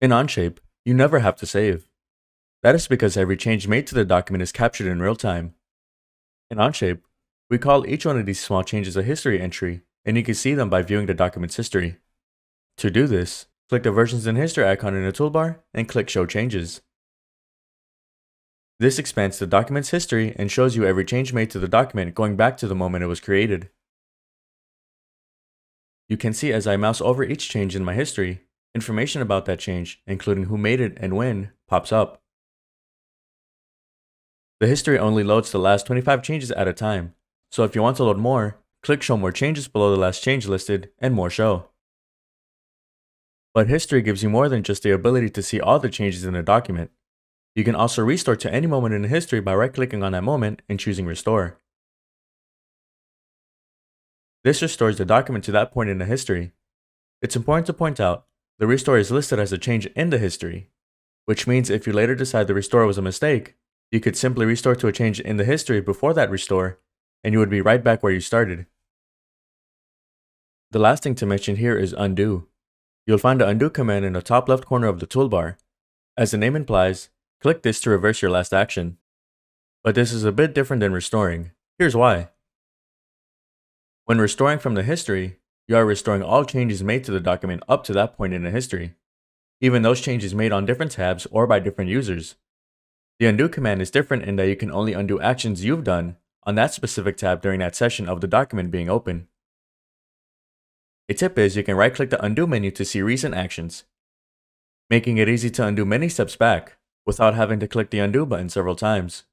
In Onshape, you never have to save. That is because every change made to the document is captured in real time. In Onshape, we call each one of these small changes a history entry, and you can see them by viewing the document's history. To do this, click the Versions and History icon in the toolbar and click Show Changes. This expands the document's history and shows you every change made to the document going back to the moment it was created. You can see as I mouse over each change in my history, information about that change, including who made it and when, pops up. The history only loads the last 25 changes at a time, so if you want to load more, click Show More Changes below the last change listed and More Show. But history gives you more than just the ability to see all the changes in a document. You can also restore to any moment in history by right-clicking on that moment and choosing Restore. This restores the document to that point in the history. It's important to point out, the restore is listed as a change in the history, which means if you later decide the restore was a mistake, you could simply restore to a change in the history before that restore, and you would be right back where you started. The last thing to mention here is undo. You'll find the undo command in the top left corner of the toolbar. As the name implies, click this to reverse your last action. But this is a bit different than restoring. Here's why. When restoring from the history, you are restoring all changes made to the document up to that point in the history, even those changes made on different tabs or by different users. The undo command is different in that you can only undo actions you've done on that specific tab during that session of the document being open. A tip is you can right-click the undo menu to see recent actions, making it easy to undo many steps back without having to click the undo button several times.